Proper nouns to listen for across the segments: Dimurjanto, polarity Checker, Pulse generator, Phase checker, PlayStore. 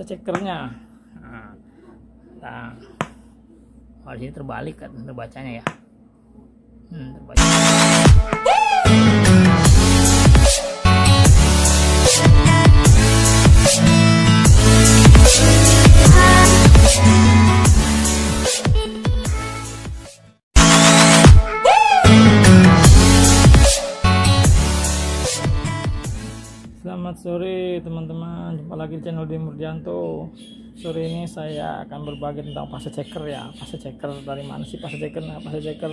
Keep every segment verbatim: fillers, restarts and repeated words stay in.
checkernya. Nah, nah. Oh, ini terbalik kan terbacanya ya. Hmm, terbaca. Selamat sore teman-teman, jumpa lagi di channel Dimurjanto. Sore ini saya akan berbagi tentang Phase checker ya. Phase checker dari mana sih Phase checker? Nah, Phase checker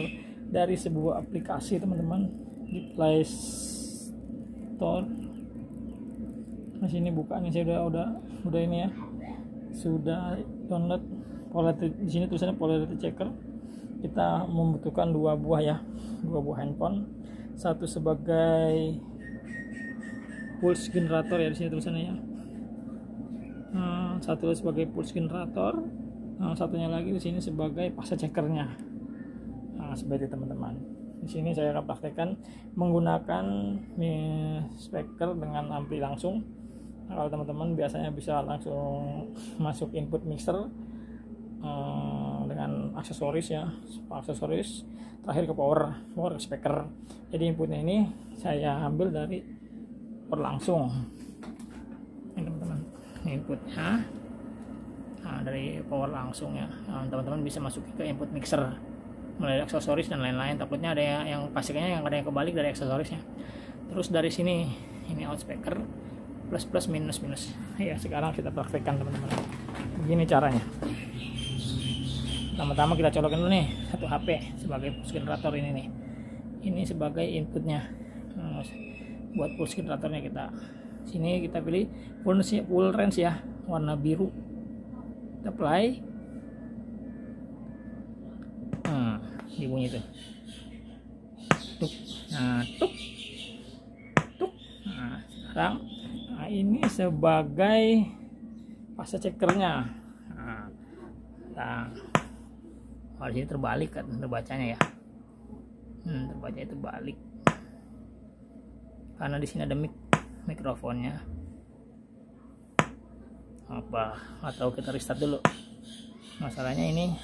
dari sebuah aplikasi teman-teman di PlayStore. Mas ini buka nih, saya udah udah udah ini ya. Sudah download polarity, di sini tulisannya polarity checker. Kita membutuhkan dua buah ya, dua buah handphone. Satu sebagai Pulse generator ya, di sini tulisannya ya. Hmm, satu sebagai pulse generator, nah, satunya lagi di sini sebagai Phase checkernya. Nah, seperti teman-teman. Di sini saya akan praktekkan menggunakan speaker dengan ampli langsung. Nah, kalau teman-teman biasanya bisa langsung masuk input mixer eh, dengan aksesoris ya, aksesoris terakhir ke power, power ke speaker. Jadi inputnya ini saya ambil dari berlangsung ini teman-teman, inputnya nah, dari power langsung ya. Teman-teman nah, bisa masuk ke input mixer melalui aksesoris dan lain-lain. Takutnya ada yang pastikannya yang ada yang kebalik dari aksesorisnya. Terus dari sini ini out speaker plus plus minus minus ya. Sekarang kita praktekkan teman-teman, begini caranya. Pertama-tama kita colokin dulu nih satu H P sebagai pulse generator ini nih, ini sebagai inputnya. Nah, buat pulse generatornya kita sini kita pilih full, full range ya, warna biru, kita apply. Nah, bunyi itu tuk, nah tuk tuk. Nah, sekarang nah, ini sebagai Phase checkernya. Nah, nah. Oh, ini terbalik kan terbacanya ya. Hmm, terbaca itu balik karena di sini ada mik mikrofonnya apa, atau kita restart dulu. Masalahnya ini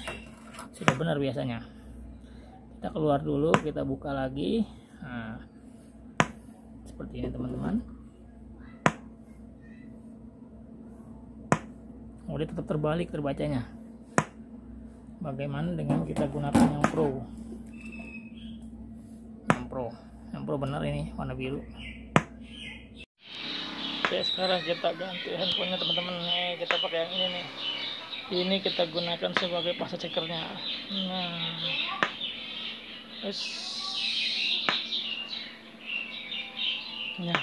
sudah benar biasanya. Kita keluar dulu, kita buka lagi. Nah, seperti ini teman-teman. Kemudian tetap terbalik terbacanya. Bagaimana dengan kita gunakan yang pro? Yang pro. Yang pro benar ini warna biru. Oke, sekarang kita ganti handphonenya teman-teman. Nih kita pakai yang ini nih. Ini kita gunakan sebagai Phase checkernya. Nah, terus, nah,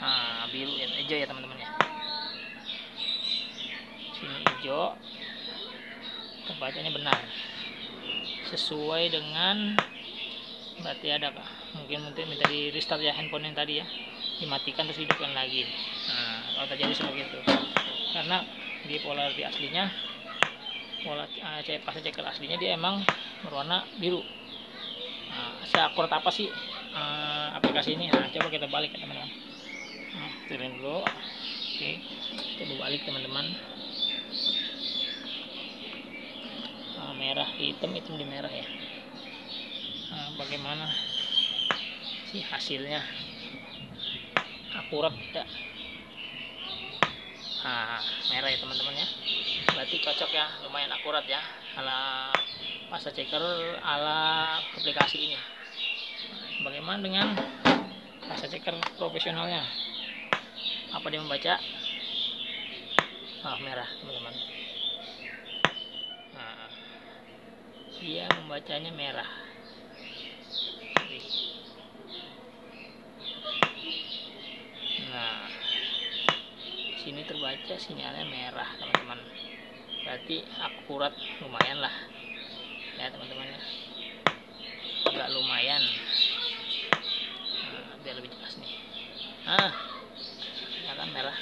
ah biru ya, hijau ya teman-teman ya. Sini hijau. Terbacanya benar. Sesuai dengan berarti ada kah? Mungkin mungkin minta di restart ya handphone yang tadi ya, dimatikan terus hidupkan lagi. Nah, kalau terjadi seperti itu, karena di polarity aslinya, pola uh, Phase checker aslinya dia emang berwarna biru. Nah, seakurat apa sih uh, aplikasi ini? Nah, coba kita balik ya teman-teman. Nah, turun dulu. Oke, coba balik teman-teman. Merah hitam, hitam di merah ya. Nah, bagaimana sih hasilnya, akurat tidak? Nah, merah ya teman-teman ya, berarti cocok ya, lumayan akurat ya ala Phase checker ala aplikasi ini. Bagaimana dengan Phase checker profesionalnya? Apa dia membaca? Ah, merah teman-teman. Dia membacanya merah. Nah, sini terbaca sinyalnya merah teman-teman. Berarti akurat lumayan lah ya teman-teman ya. Agak lumayan. Nah, biar lebih jelas nih. Ah, sinyalnya merah.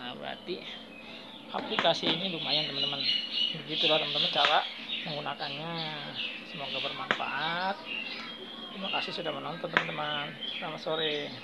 Nah, berarti aplikasi ini lumayan teman-teman. Begitulah teman-teman cara menggunakannya. Semoga bermanfaat. Terima kasih sudah menonton teman-teman. Selamat sore.